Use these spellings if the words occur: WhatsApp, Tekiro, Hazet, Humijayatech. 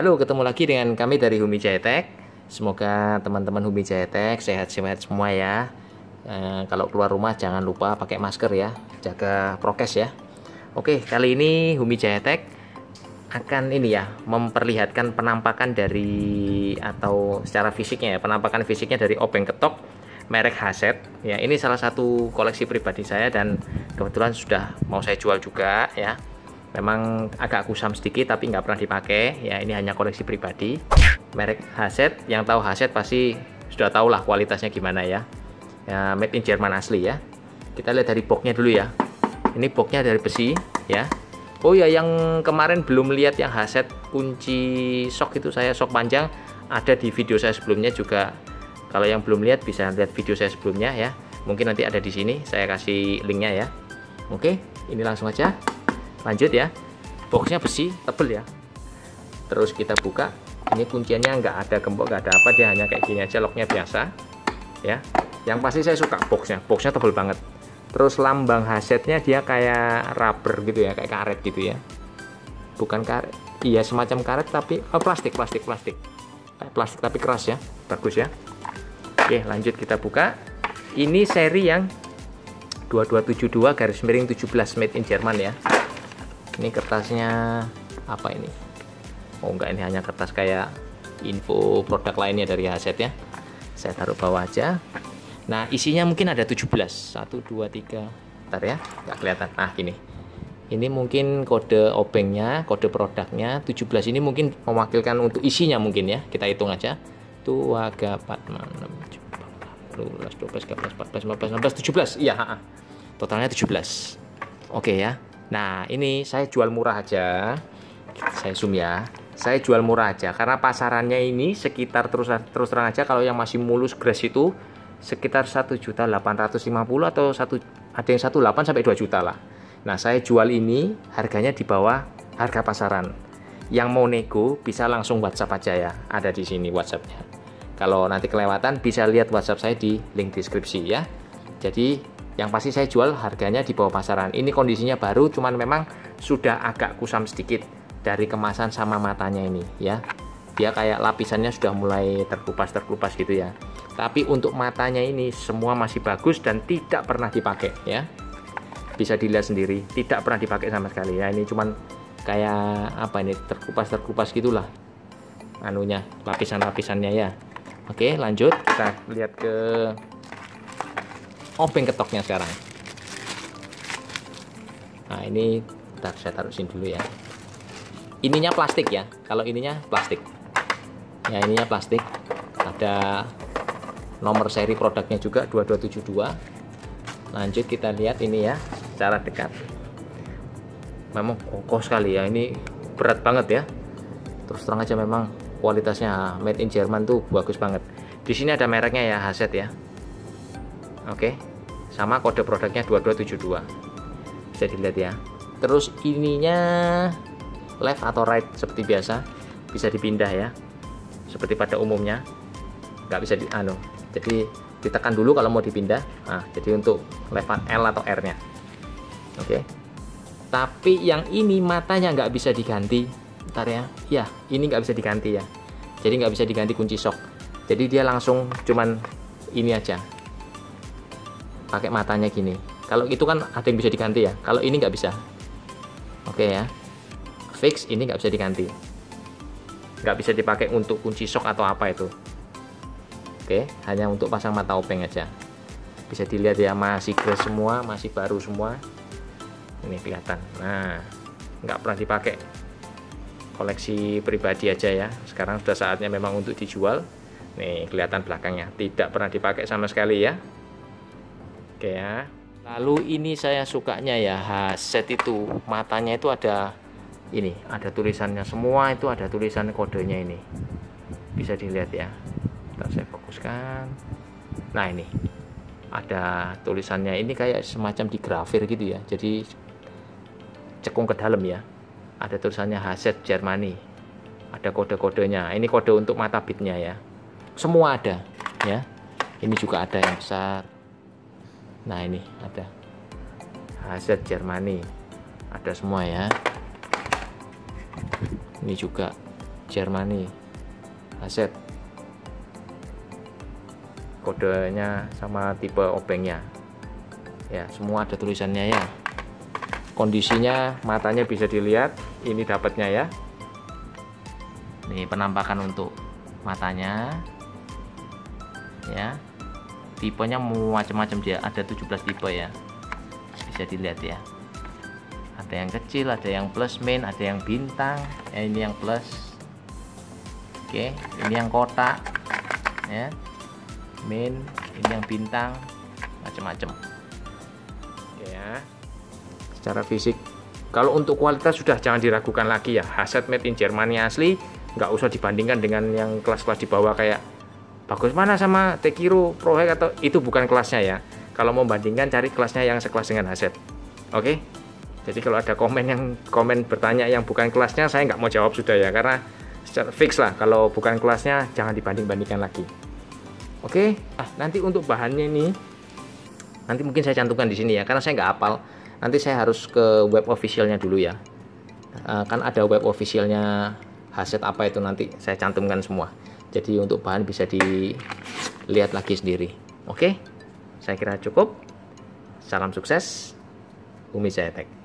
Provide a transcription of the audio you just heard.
Halo, ketemu lagi dengan kami dari Humijayatech. Semoga teman-teman Humijayatech sehat-sehat semua ya. Kalau keluar rumah jangan lupa pakai masker ya, jaga prokes ya. Oke, kali ini Humijayatech akan memperlihatkan penampakan dari atau secara fisiknya ya, penampakan fisiknya dari obeng ketok merek Hazet ya. Ini salah satu koleksi pribadi saya dan kebetulan sudah mau saya jual juga ya. Memang agak kusam sedikit tapi nggak pernah dipakai ya, ini hanya koleksi pribadi merek Hazet. Yang tahu Hazet pasti sudah tahu lah kualitasnya gimana ya. Ya, made in Jerman asli ya. Kita lihat dari boxnya dulu ya. Ini boxnya dari besi ya. Oh ya, yang kemarin belum lihat yang Hazet kunci sok itu, saya sok panjang ada di video saya sebelumnya juga. Kalau yang belum lihat bisa lihat video saya sebelumnya ya, mungkin nanti ada di sini, saya kasih linknya ya. Oke, ini langsung aja lanjut ya. Boxnya besi tebel ya, terus kita buka. Ini kunciannya nggak ada gembok, nggak ada apa, dia hanya kayak gini aja, locknya biasa ya. Yang pasti saya suka boxnya tebel banget. Terus lambang Hazetnya dia kayak rubber gitu ya, kayak karet gitu ya, bukan karet, iya semacam karet tapi plastik, kayak plastik tapi keras ya, bagus ya. Oke, lanjut kita buka. Ini seri yang 2272/17 made in Jerman ya. Ini kertasnya apa ini? Oh enggak, ini hanya kertas kayak info produk lainnya dari Hazet ya. Saya taruh bawah aja. Nah, isinya mungkin ada 17. 1, 2, 3. Bentar ya, nggak kelihatan. Nah, gini. Ini mungkin kode obengnya, kode produknya. 17 ini mungkin mewakilkan untuk isinya mungkin ya. Kita hitung aja. 2, 4, 6, 7, 8, 9, 10, 11, 12, 13, 14, 15, 16, 17. Iya, totalnya 17. Oke ya. Nah, ini saya jual murah aja. Saya zoom ya. Saya jual murah aja karena pasarannya ini sekitar terus terang aja, kalau yang masih mulus grass itu sekitar 1.850.000 atau ada yang 1.8 sampai 2 juta lah. Nah, saya jual ini harganya di bawah harga pasaran. Yang mau nego bisa langsung WhatsApp aja ya. Ada di sini WhatsApp-nya. Kalau nanti kelewatan bisa lihat WhatsApp saya di link deskripsi ya. Jadi yang pasti saya jual harganya di bawah pasaran. Ini kondisinya baru, cuman memang sudah agak kusam sedikit dari kemasan sama matanya ini ya. Dia kayak lapisannya sudah mulai terkelupas gitu ya. Tapi untuk matanya ini semua masih bagus dan tidak pernah dipakai ya. Bisa dilihat sendiri, tidak pernah dipakai sama sekali ya. Ini cuman kayak apa ini, terkelupas gitulah anunya, lapisan-lapisannya ya. Oke, lanjut kita lihat ke obeng ketoknya sekarang. Nah, ini bentar, saya taruh sini dulu ya. Ininya plastik ya. Kalau ininya plastik. Ya, ininya plastik. Ada nomor seri produknya juga 2272. Lanjut kita lihat ini ya secara dekat. Memang kokoh sekali ya. Ini berat banget ya. Terus terang aja memang kualitasnya made in Jerman tuh bagus banget. Di sini ada mereknya ya, Hazet ya. Oke. Sama kode produknya 2272. Bisa dilihat ya. Terus ininya left atau right seperti biasa, bisa dipindah ya. Seperti pada umumnya. Nggak bisa Jadi ditekan dulu kalau mau dipindah. Nah, jadi untuk left L atau R-nya. Oke. Tapi yang ini matanya nggak bisa diganti. Bentar ya. Ya, ini nggak bisa diganti ya. Jadi nggak bisa diganti kunci sok. Jadi dia langsung cuman ini aja, pakai matanya gini. Kalau itu kan ada yang bisa diganti ya, kalau ini nggak bisa. Oke ya, fix ini nggak bisa diganti, nggak bisa dipakai untuk kunci sok atau apa itu. Oke, hanya untuk pasang mata obeng aja. Bisa dilihat ya, masih grass semua, masih baru semua ini kelihatan. Nah, nggak pernah dipakai, koleksi pribadi aja ya. Sekarang sudah saatnya memang untuk dijual. Nih kelihatan belakangnya, tidak pernah dipakai sama sekali ya. Oke ya. Lalu ini saya sukanya ya Hazet itu, matanya itu ada ini, ada tulisannya semua, itu ada tulisan kodenya ini. Bisa dilihat ya. Bentar saya fokuskan. Nah, ini ada tulisannya, ini kayak semacam digrafir gitu ya. Jadi cekung ke dalam ya. Ada tulisannya Hazet Germany. Ada kode-kodenya. Ini kode untuk mata bitnya ya. Semua ada ya. Ini juga ada yang besar. Nah, ini ada Hazet Germany, ada semua ya. Ini juga Jermani, Hazet. Kodenya sama tipe obengnya. Ya, semua ada tulisannya ya. Kondisinya matanya bisa dilihat, ini dapatnya ya. Ini penampakan untuk matanya. Ya. Tipenya macam-macam dia, ada 17 tipe ya. Bisa dilihat ya. Ada yang kecil, ada yang plus min, ada yang bintang. Ya, ini yang plus. Oke, ini yang kotak. Ya. Min, ini yang bintang, macam-macam. Ya. Secara fisik, kalau untuk kualitas sudah jangan diragukan lagi ya. Hazet made in Germany asli, nggak usah dibandingkan dengan yang kelas-kelas di bawah kayak bagus mana sama Tekiro, Prohek atau itu bukan kelasnya ya. Kalau mau bandingkan cari kelasnya yang sekelas dengan Hazet. Oke. Jadi kalau ada komen bertanya yang bukan kelasnya, saya nggak mau jawab sudah ya, karena secara fix lah kalau bukan kelasnya jangan dibanding-bandingkan lagi. Oke. Nah, nanti untuk bahannya ini nanti mungkin saya cantumkan di sini ya, karena saya nggak hafal. Nanti saya harus ke web officialnya dulu ya. Kan ada web officialnya Hazet apa itu, nanti saya cantumkan semua. Jadi untuk bahan bisa dilihat lagi sendiri. Oke, saya kira cukup. Salam sukses, Humijayatech.